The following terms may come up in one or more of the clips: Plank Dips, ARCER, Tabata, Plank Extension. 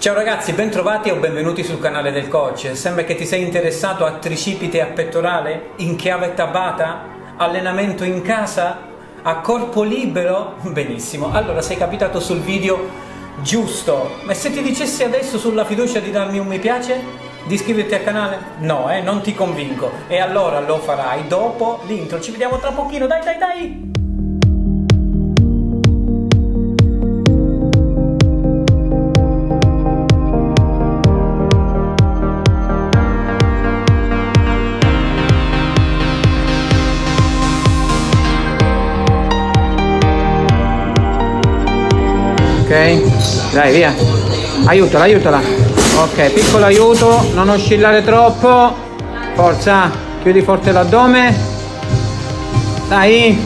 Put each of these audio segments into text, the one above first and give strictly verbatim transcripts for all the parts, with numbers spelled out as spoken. Ciao ragazzi, bentrovati o benvenuti sul canale del coach. Sembra che ti sei interessato a tricipite e a pettorale in chiave Tabata? Allenamento in casa? A corpo libero? Benissimo, allora sei capitato sul video giusto. Ma se ti dicessi adesso sulla fiducia di darmi un mi piace? Di iscriverti al canale? No, eh, non ti convinco. E allora lo farai dopo l'intro. Ci vediamo tra pochino, dai dai dai! Ok, dai via, aiutala, aiutala, ok, piccolo aiuto, non oscillare troppo, forza, chiudi forte l'addome, dai.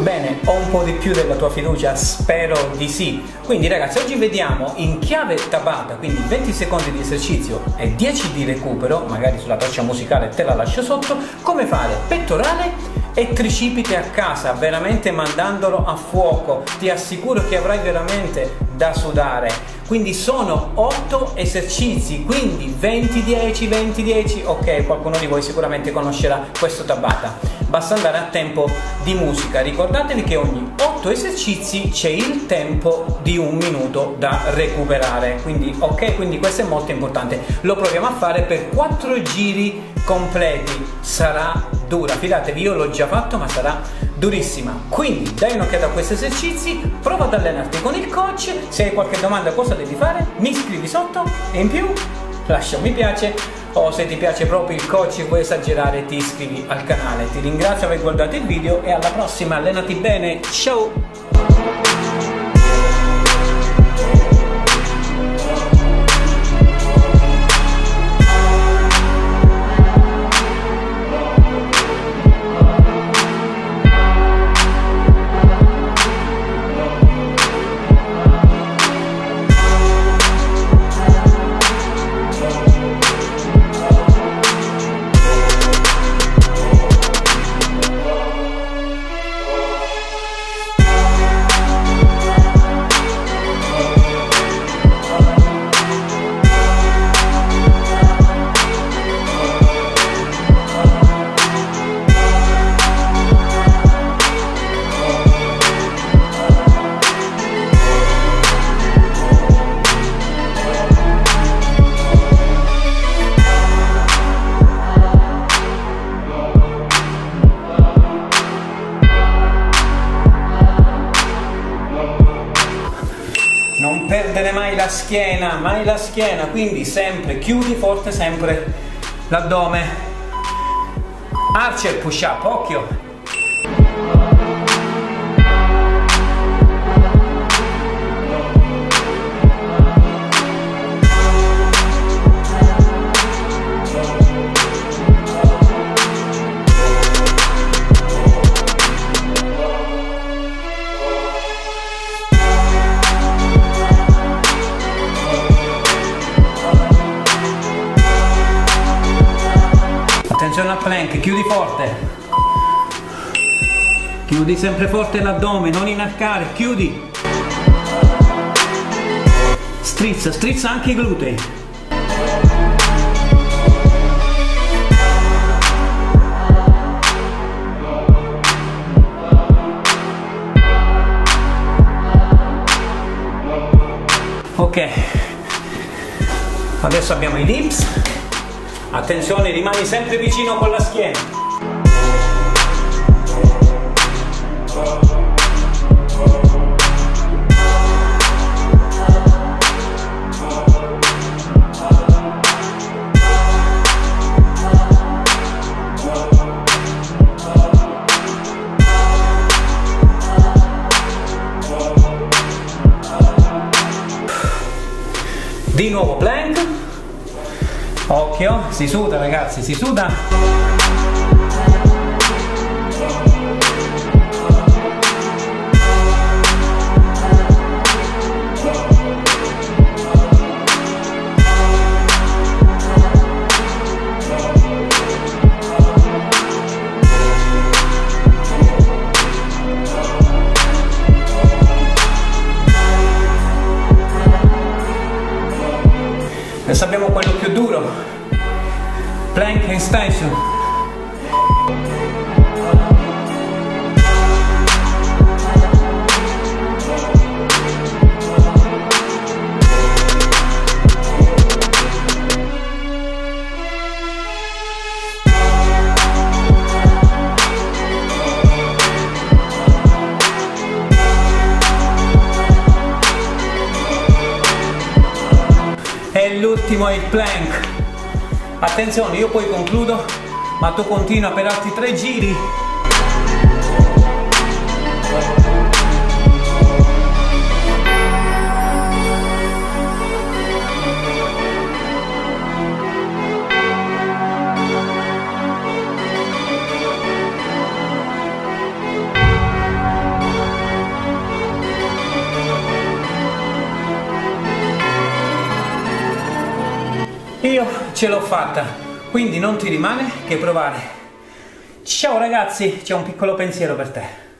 Bene, ho un po' di più della tua fiducia, spero di sì. Quindi ragazzi, oggi vediamo in chiave Tabata, quindi venti secondi di esercizio e dieci di recupero, magari sulla traccia musicale te la lascio sotto, come fare pettorale e tricipite a casa, veramente mandandolo a fuoco. Ti assicuro che avrai veramente da sudare. Quindi sono otto esercizi, quindi venti dieci venti dieci. Ok, qualcuno di voi sicuramente conoscerà questo Tabata, basta andare a tempo di musica. Ricordatevi che ogni otto esercizi c'è il tempo di un minuto da recuperare, quindi ok, quindi questo è molto importante. Lo proviamo a fare per quattro giri completi, sarà dura, fidatevi, io l'ho già fatto ma sarà durissima. Quindi dai un'occhiata a questi esercizi, prova ad allenarti con il coach. Se hai qualche domanda, cosa devi fare? Mi scrivi sotto e in più lascia un mi piace, o se ti piace proprio il coach e vuoi esagerare ti iscrivi al canale. Ti ringrazio per aver guardato il video e alla prossima, allenati bene, ciao! Mai la schiena, mai la schiena, quindi sempre chiudi forte, sempre l'addome. Arcer push-up, occhio. Attenzione al plank, chiudi forte, chiudi sempre forte l'addome, non inarcare, chiudi, strizza, strizza anche i glutei. Ok, adesso abbiamo i dips. Attenzione, rimani sempre vicino con la schiena. Di nuovo plank. Occhio, si suda ragazzi, si suda. Adesso abbiamo quello più duro, Plank Extension. L'ultimo è il plank. Attenzione, io poi concludo, ma tu continua per altri tre giri. Io ce l'ho fatta, quindi non ti rimane che provare. Ciao ragazzi, c'è un piccolo pensiero per te.